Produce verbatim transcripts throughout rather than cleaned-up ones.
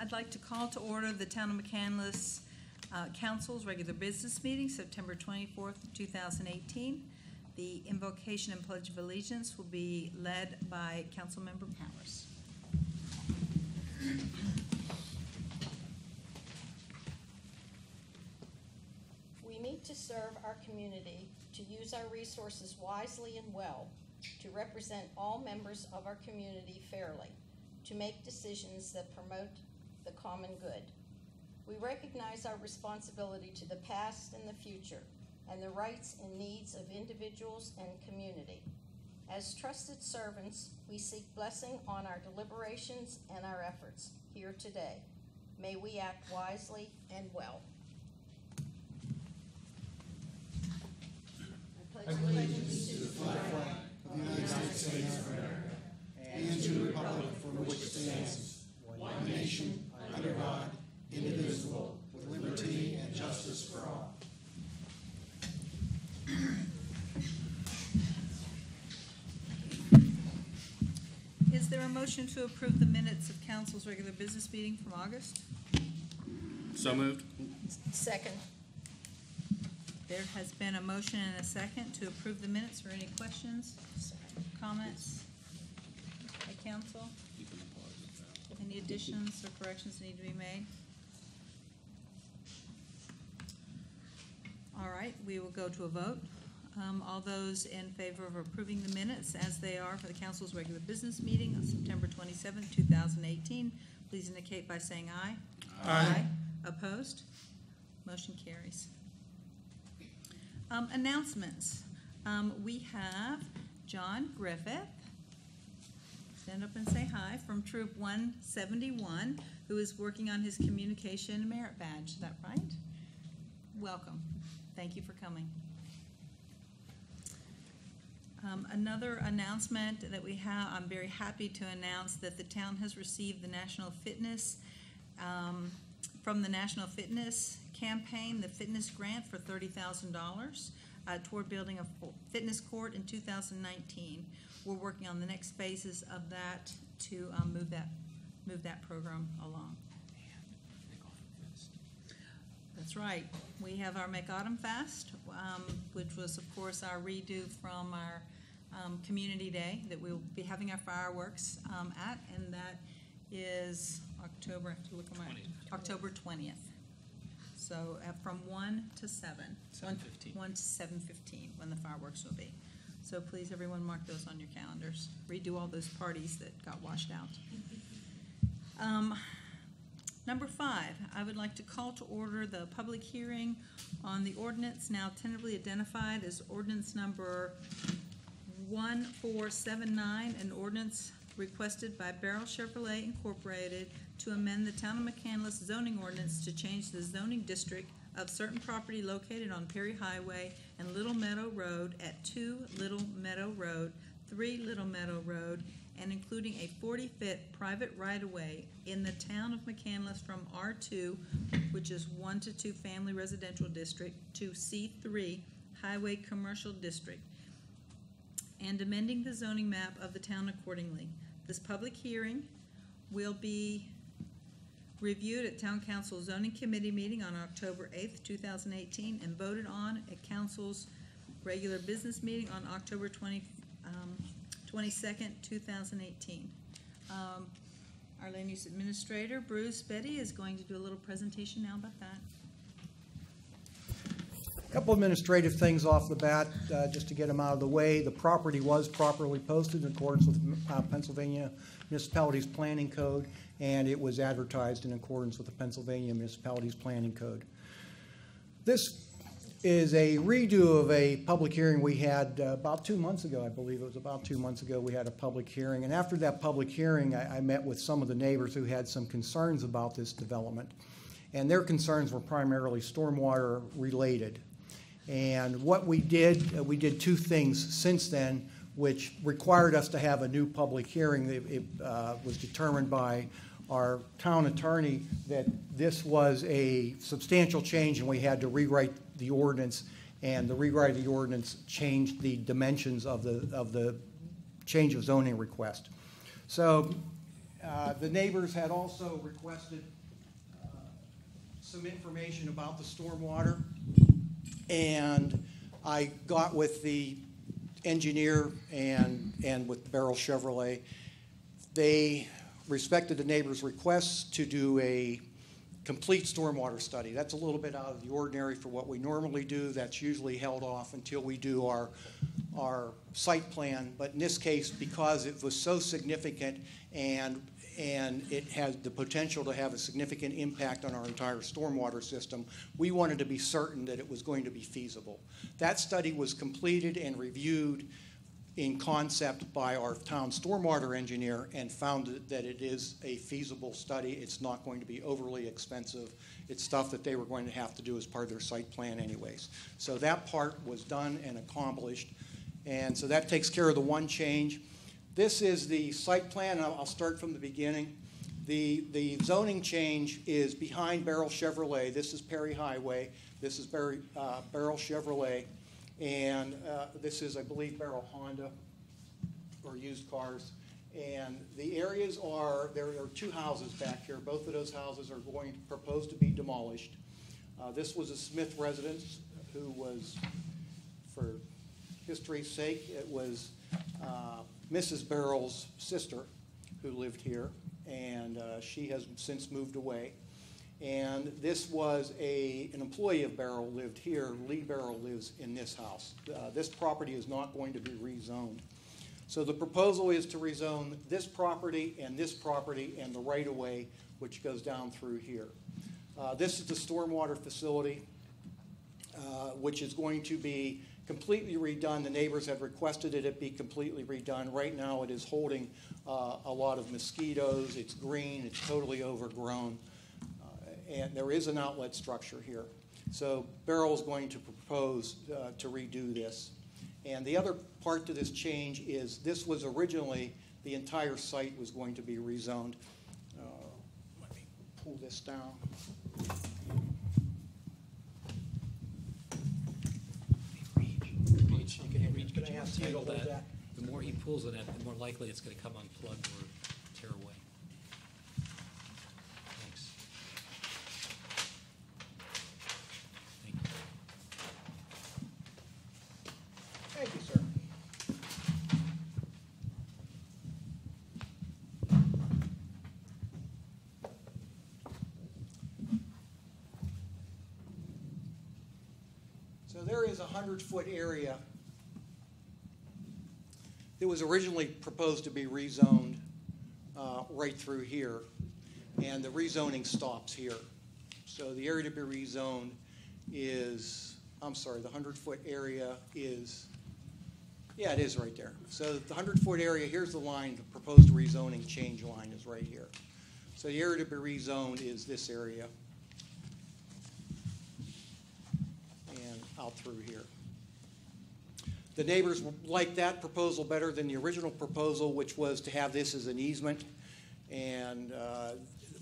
I'd like to call to order the Town of McCandless uh, Council's regular business meeting, September twenty-fourth, two thousand eighteen. The invocation and pledge of allegiance will be led by Councilmember Powers. We meet to serve our community, to use our resources wisely and well, to represent all members of our community fairly, to make decisions that promote the common good. We recognize our responsibility to the past and the future, and the rights and needs of individuals and community. As trusted servants, we seek blessing on our deliberations and our efforts here today. May we act wisely and well. I pledge allegiance to the flag of the United States of America and to the republic for which it stands, one nation, under God, indivisible, with liberty and justice for all. Is there a motion to approve the minutes of Council's regular business meeting from August? So moved. Second. There has been a motion and a second to approve the minutes. Are any questions, comments by Council? Any additions or corrections that need to be made? All right, we will go to a vote. Um, all those in favor of approving the minutes as they are for the Council's regular business meeting on September twenty-seventh, two thousand eighteen, please indicate by saying aye. Aye. Aye. Opposed? Motion carries. Um, announcements. Um, we have John Griffith, stand up and say hi, from Troop one seventy-one, who is working on his communication merit badge. Is that right? Welcome. Thank you for coming. Um, another announcement that we have, I'm very happy to announce that the town has received the National Fitness, um, from the National Fitness Campaign, the Fitness Grant for thirty thousand dollars uh, toward building a fitness court in two thousand nineteen. We're working on the next phases of that to um, move that, move that program along. That's right. We have our McAutumn Fest, um, which was, of course, our redo from our um, community day that we'll be having our fireworks um, at, and that is October. I have to look at my October twentieth. So uh, from one to seven. one fifteen. one to seven fifteen when the fireworks will be. So please, everyone, mark those on your calendars. Redo all those parties that got washed out. Um, Number five, I would like to call to order the public hearing on the ordinance now tentatively identified as ordinance number one four seven nine, an ordinance requested by Baierl Chevrolet, Incorporated to amend the Town of McCandless zoning ordinance to change the zoning district of certain property located on Perry Highway and Little Meadow Road at two Little Meadow Road, three Little Meadow Road, and including a forty-foot private right-of-way in the town of McCandless from R two, which is one to two Family Residential District, to C three Highway Commercial District, and amending the zoning map of the town accordingly. This public hearing will be reviewed at Town Council Zoning Committee meeting on October eighth, two thousand eighteen, and voted on at Council's regular business meeting on October twentieth. twenty-second, two thousand eighteen. Um, our land use administrator, Bruce Betty, is going to do a little presentation now about that. A couple administrative things off the bat, uh, just to get them out of the way. The property was properly posted in accordance with uh, Pennsylvania Municipalities Planning Code, and it was advertised in accordance with the Pennsylvania Municipalities Planning Code. This is a redo of a public hearing we had uh, about two months ago, I believe it was about two months ago we had a public hearing. And after that public hearing, I, I met with some of the neighbors who had some concerns about this development. And their concerns were primarily stormwater related. And what we did, uh, we did two things since then, which required us to have a new public hearing. It, it uh, was determined by our town attorney that this was a substantial change and we had to rewrite the ordinance, and the rewrite of the ordinance changed the dimensions of the of the change of zoning request. So Uh, the neighbors had also requested uh, some information about the stormwater, and I got with the engineer and and with Baierl Chevrolet. They respected the neighbors' requests to do a complete stormwater study. That's a little bit out of the ordinary for what we normally do. That's usually held off until we do our our site plan, but in this case, because it was so significant and and it had the potential to have a significant impact on our entire stormwater system, we wanted to be certain that it was going to be feasible. That study was completed and reviewed in concept by our town stormwater engineer and found that it is a feasible study. It's not going to be overly expensive. It's stuff that they were going to have to do as part of their site plan anyways. So that part was done and accomplished. And so that takes care of the one change. This is the site plan. I'll start from the beginning. The, the zoning change is behind Baierl Chevrolet. This is Perry Highway. This is Baierl uh, Chevrolet. And uh, this is, I believe, Baierl Honda or used cars. And the areas are, there are two houses back here. Both of those houses are going to propose to be demolished. Uh, this was a Smith residence who was, for history's sake, it was uh, Missus Barrell's sister who lived here, and uh, she has since moved away. And this was a, an employee of Baierl lived here. Lee Baierl lives in this house. Uh, this property is not going to be rezoned. So the proposal is to rezone this property and this property and the right-of-way, which goes down through here. Uh, this is the stormwater facility, uh, which is going to be completely redone. The neighbors have requested that it be completely redone. Right now it is holding uh, a lot of mosquitoes. It's green. It's totally overgrown. And there is an outlet structure here. So Baierl is going to propose uh, to redo this. And the other part to this change is this was originally, the entire site was going to be rezoned. Uh, let me pull this down. Reach, you can reach, but I have to handle that. The more he pulls it at, the more likely it's going to come unplugged or tear away. Thank you, sir. So there is a hundred-foot area that was originally proposed to be rezoned uh, right through here, and the rezoning stops here. So the area to be rezoned is, I'm sorry, the hundred-foot area is, yeah, it is right there. So the hundred-foot area, here's the line, the proposed rezoning change line is right here. So the area to be rezoned is this area and out through here. The neighbors liked that proposal better than the original proposal, which was to have this as an easement. And uh,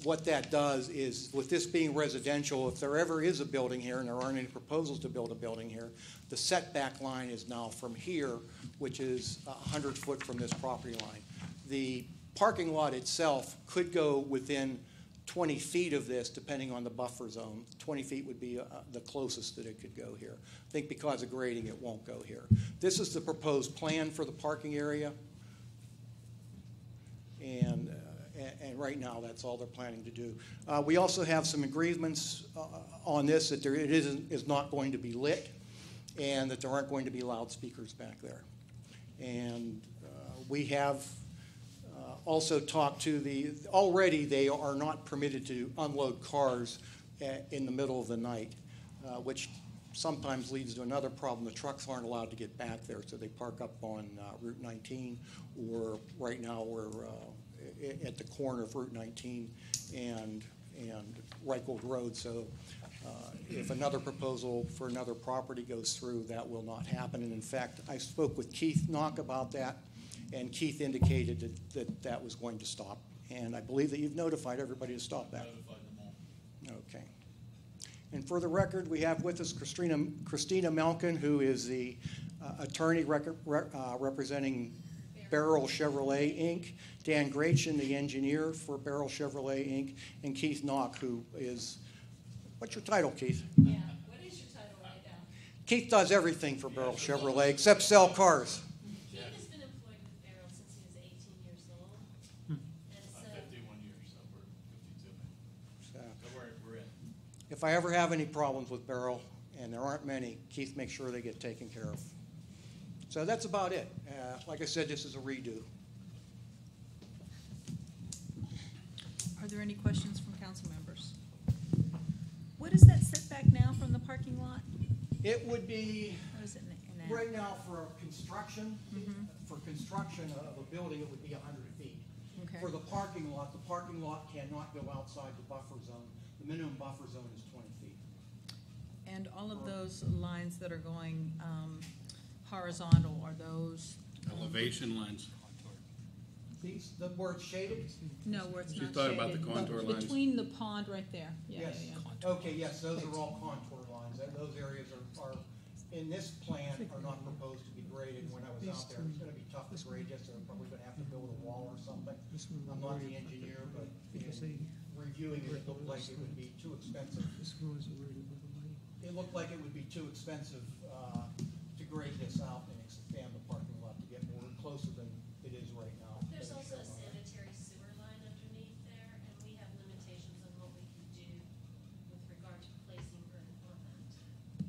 what that does is, with this being residential, if there ever is a building here, and there aren't any proposals to build a building here, the setback line is now from here, which is hundred foot from this property line. The parking lot itself could go within twenty feet of this, depending on the buffer zone. twenty feet would be uh, the closest that it could go here. I think because of grading, it won't go here. This is the proposed plan for the parking area. And uh, And right now, that's all they're planning to do. Uh, we also have some agreements uh, on this that there, it isn't, is not going to be lit, and that there aren't going to be loudspeakers back there. And uh, we have uh, also talked to the, already they are not permitted to unload cars at, in the middle of the night, uh, which sometimes leads to another problem. The trucks aren't allowed to get back there, so they park up on uh, Route nineteen, or right now we're uh, at the corner of Route nineteen and and Reichhold Road. So uh, if another proposal for another property goes through, that will not happen. And in fact, I spoke with Keith Knock about that, and Keith indicated that that, that was going to stop. And I believe that you've notified everybody to stop that. Notified them all. Okay. And for the record, we have with us Christina, Christina Malkin, who is the uh, attorney rec uh, representing Baierl Chevrolet, Incorporated, Dan Graechen, the engineer for Baierl Chevrolet, Incorporated, and Keith Knock, who is, what's your title, Keith? Yeah, what is your title right now? Keith does everything for Baierl Chevrolet except sell cars. Keith has been employed with Baierl since he was eighteen years old. Hmm. And so I'm fifty-one years, so we're fifty-two. So we're, we're in. If I ever have any problems with Baierl, and there aren't many, Keith makes sure they get taken care of. So that's about it. Uh, like I said, this is a redo. Are there any questions from council members? What is that setback now from the parking lot? It would be, what is it in right now for construction, mm-hmm. for construction of a building, it would be one hundred feet. Okay. For the parking lot, the parking lot cannot go outside the buffer zone. The minimum buffer zone is twenty feet. And all of those lines that are going um, horizontal, are those? Elevation um, lines. These, the where it's shaded? No, where it's she not shaded. You thought about the contour lines. Between the pond right there. Yeah, yes. Yeah, yeah. Okay, yes, those are all contour lines. Those areas are, are in this plan, are not proposed to be graded. When I was out there, it's going to be tough to grade this. They're probably going to have to build a wall or something. I'm not the engineer, but in reviewing it, it looked like it would be too expensive. It looked like it would be too expensive uh, to grade this out and expand the parking lot to get more closer than it is right now. There's also a sanitary sewer line underneath there, and we have limitations on what we can do with regard to placing earth on that.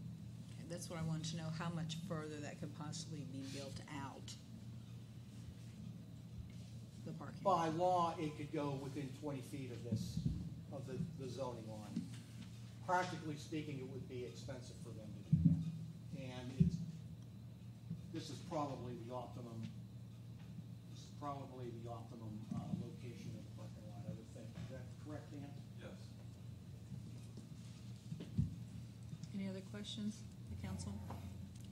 Okay, that's what I wanted to know, how much further that could possibly be built out, the parking lot. By law, it could go within twenty feet of this, of the, the zoning line. Practically speaking, it would be expensive for them to do that, and it's, this is probably the optimum. This is probably the optimum uh, location of the parking lot, I would think. Is that correct, Dan? Yes. Any other questions, the council?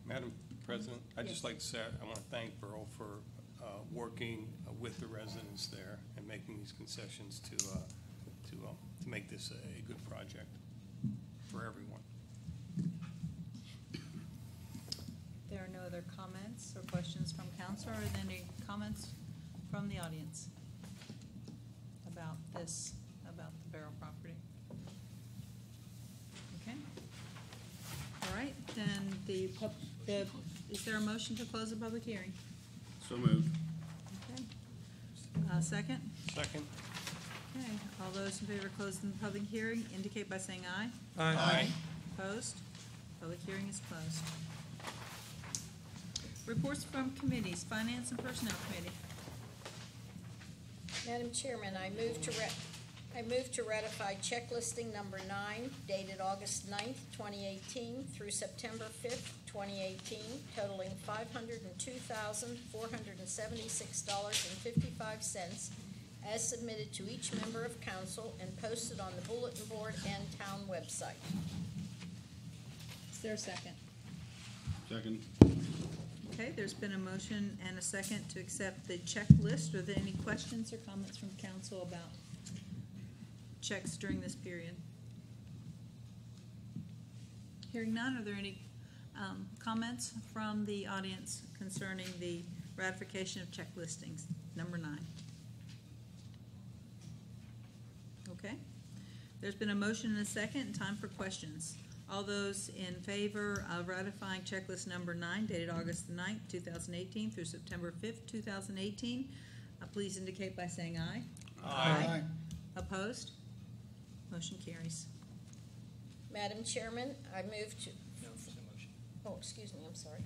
Madam President, I yes. just like to say I want to thank Baierl for uh, working uh, with the residents there and making these concessions to uh, to, uh, to make this a good project for everyone. There are no other comments or questions from council. Are there any comments from the audience about this, about the Baierl property? Okay. All right. Then the, the is there a motion to close the public hearing? So moved. Okay. Uh, second. Second. Okay. All those in favor of closing the public hearing indicate by saying aye. Aye. Aye. Opposed? Public hearing is closed. Reports from committees. Finance and Personnel Committee. Madam Chairman, I move to I move to ratify check listing number nine, dated August ninth, twenty eighteen, through September fifth, twenty eighteen, totaling five hundred and two thousand four hundred and seventy-six dollars and fifty-five cents. As submitted to each member of council and posted on the bulletin board and town website. Is there a second? Second. Okay, there's been a motion and a second to accept the checklist. Are there any questions or comments from council about checks during this period? Hearing none, are there any um, comments from the audience concerning the ratification of check listings, number nine? Okay. There's been a motion and a second. Time for questions. All those in favor of ratifying checklist number nine, dated August ninth, two thousand eighteen, through September fifth, two thousand eighteen, uh, please indicate by saying aye. Aye. Aye. Aye. Opposed? Motion carries. Madam Chairman, I move to... No, there's no motion. Oh, excuse me. I'm sorry.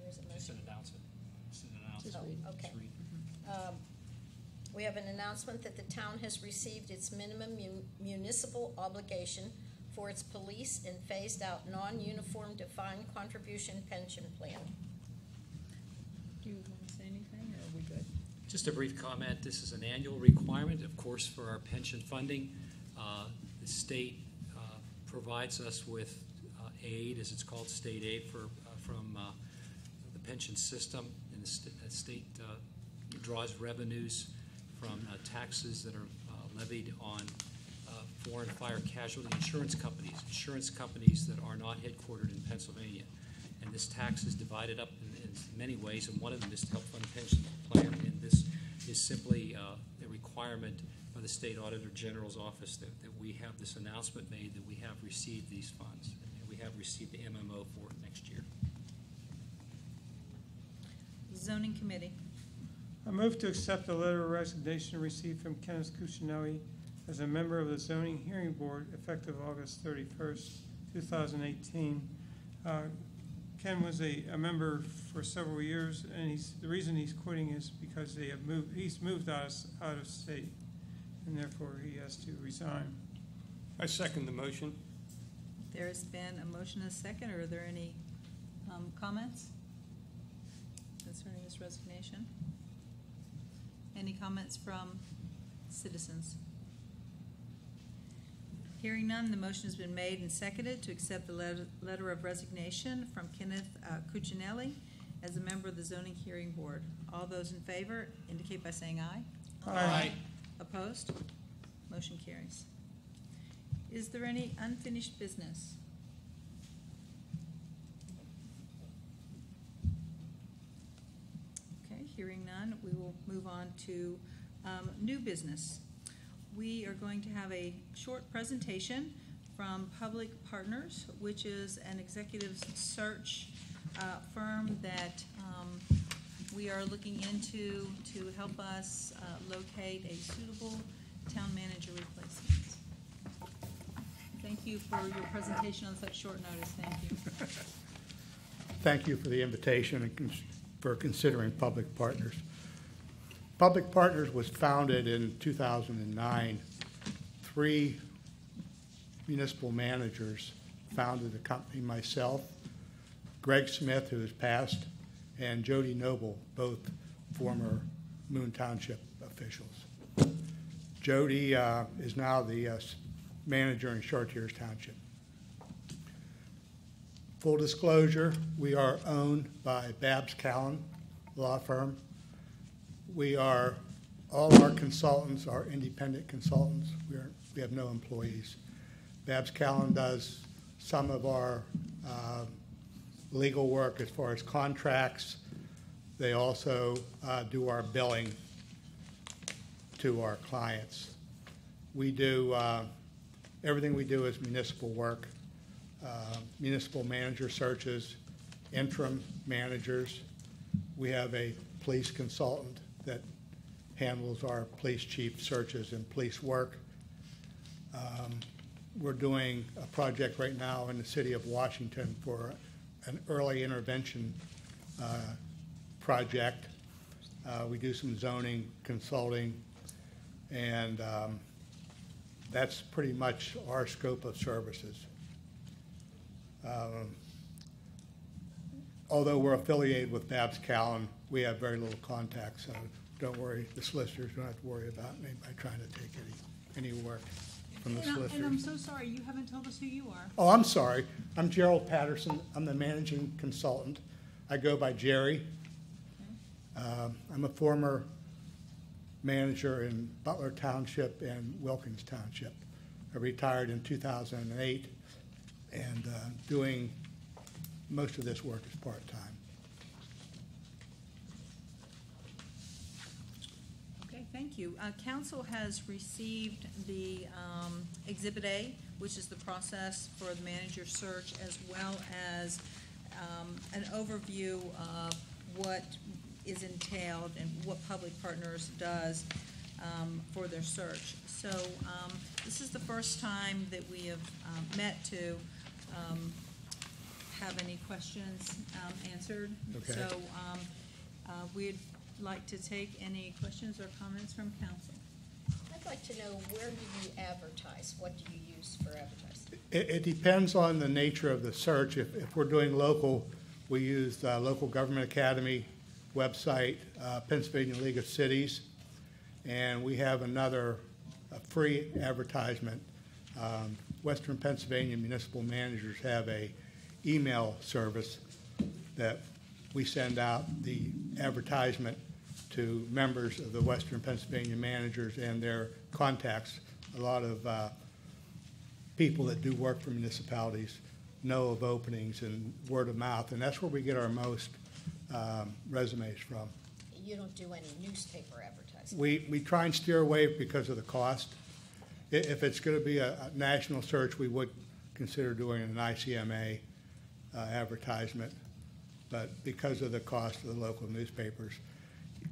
There is a motion. Just an announcement. Just an announcement. Oh, okay. Um, We have an announcement that the town has received its minimum mun municipal obligation for its police and phased out non-uniform defined contribution pension plan. Do you want to say anything, or are we good? Just a brief comment. This is an annual requirement, of course, for our pension funding. Uh, the state uh, provides us with uh, aid, as it's called, state aid for, uh, from uh, the pension system, and the st state uh, draws revenues from uh, taxes that are uh, levied on uh, foreign fire casualty insurance companies, insurance companies that are not headquartered in Pennsylvania. And And this tax is divided up in, in many ways, and one of them is to help fund a pension plan. And this is simply uh, a requirement by the State Auditor General's office that, that we have this announcement made that we have received these funds. And we have received the M M O for it next year. Zoning Committee. I move to accept the letter of resignation received from Kenneth Kusinawi as a member of the Zoning Hearing Board effective August thirty-first, two thousand eighteen. Uh, Ken was a, a member for several years, and he's, the reason he's quitting is because they have moved, he's moved out of, out of state, and therefore he has to resign. I second the motion. There has been a motion and a second. Are there any um, comments concerning this resignation? Any comments from citizens? Hearing none, the motion has been made and seconded to accept the letter, letter of resignation from Kenneth uh, Cuccinelli as a member of the Zoning Hearing Board. All those in favor indicate by saying aye. Aye. Aye. Opposed? Motion carries. Is there any unfinished business? Okay, hearing none, we will move on to um, new business. We are going to have a short presentation from Public Partners, which is an executive search uh, firm that um, we are looking into to help us uh, locate a suitable town manager replacement. Thank you for your presentation on such short notice. Thank you. Thank you for the invitation and cons- for considering Public Partners. Public Partners was founded in two thousand nine. Three municipal managers founded the company, myself, Greg Smith, who has passed, and Jody Noble, both former Moon Township officials. Jody uh, is now the uh, manager in Chartiers Township. Full disclosure, we are owned by Babs Callan Law Firm. We are, all our consultants are independent consultants. We, are, we have no employees. Babs Callan does some of our uh, legal work as far as contracts. They also uh, do our billing to our clients. We do, uh, everything we do is municipal work, uh, municipal manager searches, interim managers. We have a police consultant that handles our police chief searches and police work. Um, we're doing a project right now in the city of Washington for an early intervention uh, project. Uh, we do some zoning consulting, and um, that's pretty much our scope of services. Um, although we're affiliated with Babs Callan, we have very little contact, so don't worry, the solicitors don't have to worry about me by trying to take any, any work from the and solicitors. I, and I'm so sorry, you haven't told us who you are. Oh, I'm sorry. I'm Gerald Patterson. I'm the managing consultant. I go by Jerry. Okay. Um, I'm a former manager in Butler Township and Wilkins Township. I retired in two thousand eight, and uh, doing most of this work is part-time. Thank you. Uh, Council has received the um, Exhibit A, which is the process for the manager search, as well as um, an overview of what is entailed and what Public Partners does um, for their search. So um, this is the first time that we have um, met to um, have any questions um, answered. Okay. So um, uh, we'd like to take any questions or comments from council. I'd like to know, where do you advertise? What do you use for advertising? It, it depends on the nature of the search. If, if we're doing local, we use the Local Government Academy website, uh, Pennsylvania League of Cities, and we have another a free advertisement. Um, Western Pennsylvania municipal managers have a email service that we send out the advertisement to members of the Western Pennsylvania managers and their contacts. A lot of uh, people that do work for municipalities know of openings and word of mouth, and that's where we get our most um, resumes from. You don't do any newspaper advertising? We, we try and steer away because of the cost. If it's going to be a, a national search, we would consider doing an I C M A uh, advertisement, but because of the cost of the local newspapers,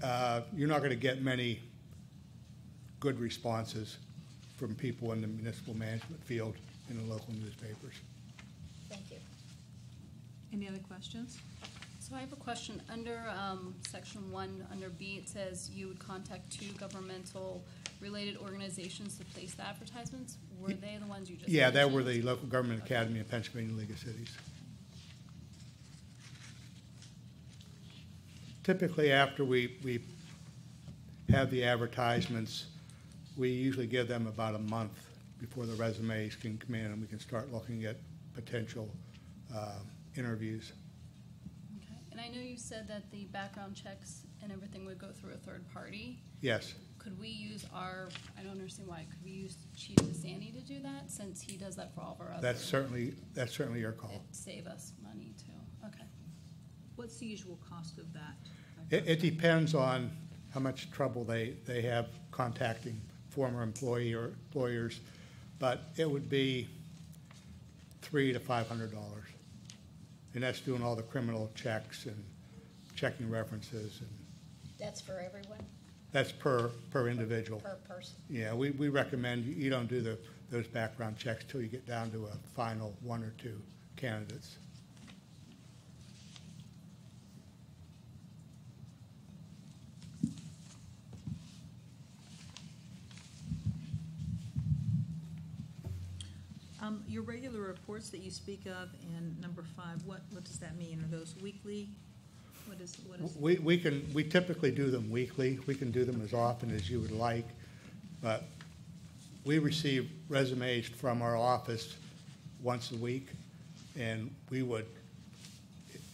uh, you're not going to get many good responses from people in the municipal management field in the local newspapers. Thank you. Any other questions? So I have a question. Under um, section one, under B, it says you would contact two governmental related organizations to place the advertisements. Were they the ones you just Yeah, mentioned? They were the Local Government okay. Academy of Pennsylvania League of Cities. Typically after we, we have the advertisements, we usually give them about a month before the resumes can come in and we can start looking at potential uh, interviews. And I know you said that the background checks and everything would go through a third party. Yes. Could we use our, I don't understand why, could we use Chief DeSani to do that since he does that for all of our other? That's certainly, that's certainly your call. It'd save us money too. Okay. What's the usual cost of that? It, it depends on how much trouble they, they have contacting former employee or employers, but it would be three to five hundred dollars. And that's doing all the criminal checks and checking references. And that's for everyone? That's per, per individual. Per, per person? Yeah, we, we recommend you don't do the, those background checks till you get down to a final one or two candidates. Um, your regular reports that you speak of in number five, what, what does that mean? Are those weekly? What is, what is we, we can we typically do them weekly. We can do them as often as you would like, but we receive resumes from our office once a week, and we would,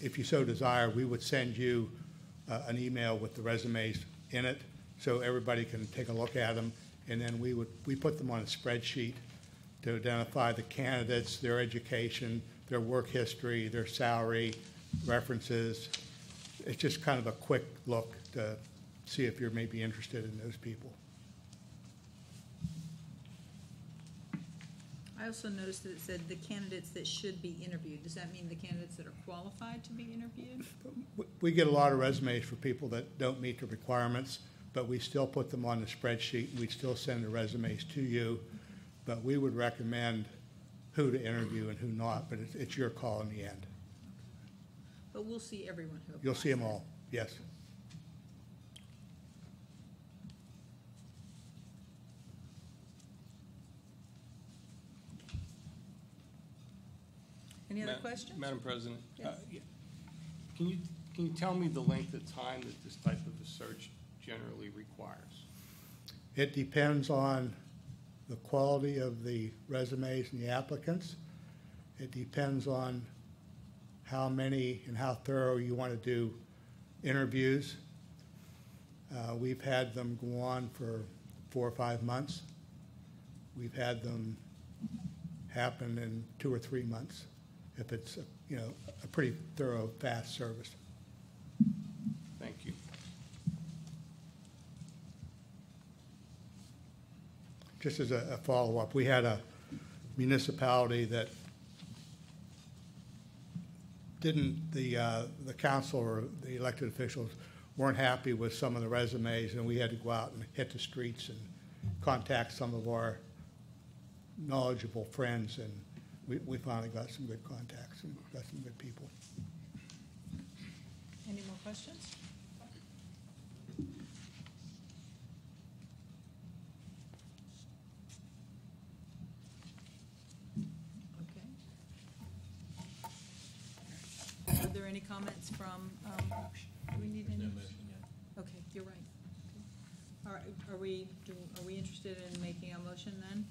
if you so desire, we would send you uh, an email with the resumes in it so everybody can take a look at them, and then we would we put them on a spreadsheet to identify the candidates, their education, their work history, their salary, references. It's just kind of a quick look to see if you're maybe interested in those people. I also noticed that it said the candidates that should be interviewed. Does that mean the candidates that are qualified to be interviewed? We get a lot of resumes for people that don't meet the requirements, but we still put them on the spreadsheet and we still send the resumes to you. But we would recommend who to interview and who not, but it's, it's your call in the end. But we'll see everyone who applies. You'll see them all, yes. Any other Ma questions? Madam President, yes. uh, yeah. can you can you tell me the length of time that this type of a search generally requires? It depends on the quality of the resumes and the applicants. It depends on how many and how thorough you want to do interviews. Uh, we've had them go on for four or five months. We've had them happen in two or three months if it's a, you know, a pretty thorough, fast service. Thank you. Just as a, a follow-up, we had a municipality that didn't, the, uh, the council or the elected officials weren't happy with some of the resumes, and we had to go out and hit the streets and contact some of our knowledgeable friends, and we, we finally got some good contacts and got some good people. Any more questions? Any comments from? Um, do we need any? No motion yet. Okay, you're right. Okay. All right, are we do, are we interested in making a motion then?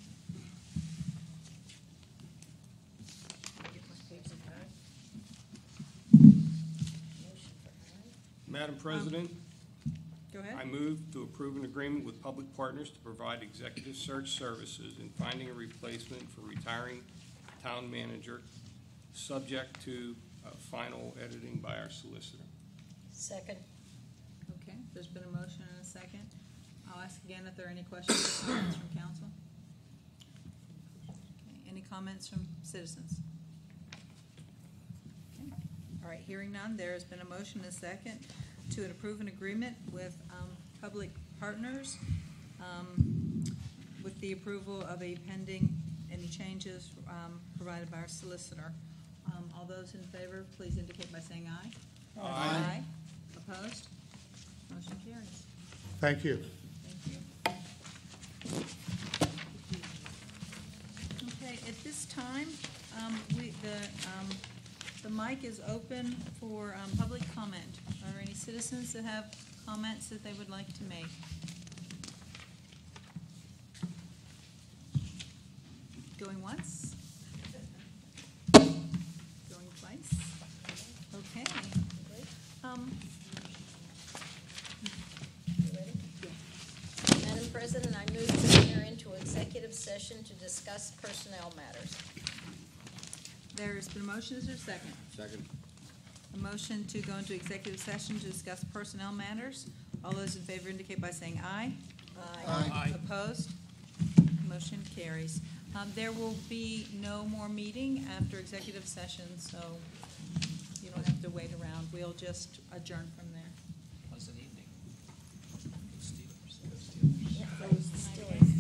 Madam President, um, go ahead. I move to approve an agreement with Public Partners to provide executive search services in finding a replacement for retiring town manager subject to uh, final editing by our solicitor. Second. Okay, there's been a motion and a second. I'll ask again if there are any questions or comments from council. Okay, any comments from citizens? Okay. All right, hearing none, there has been a motion and a second to approve an agreement with um, Public Partners um, with the approval of a pending any changes um, provided by our solicitor. Um, all those in favor, please indicate by saying aye. Aye. Aye. Opposed? Motion carries. Thank you. Thank you. Okay, at this time, um, we, the, um, the mic is open for um, public comment. Are there any citizens that have comments that they would like to make? Going once? Going twice? Okay. Um, Madam President, I move to enter into executive session to discuss personnel matters. There's been a motion. Is there a second? Second. A motion to go into executive session to discuss personnel matters. All those in favor indicate by saying aye. Aye. Aye. Aye. Opposed? Motion carries. Um, there will be no more meeting after executive session, so you don't have to wait around. We'll just adjourn from there. Pleasant evening. Steelers. Steelers. Yeah,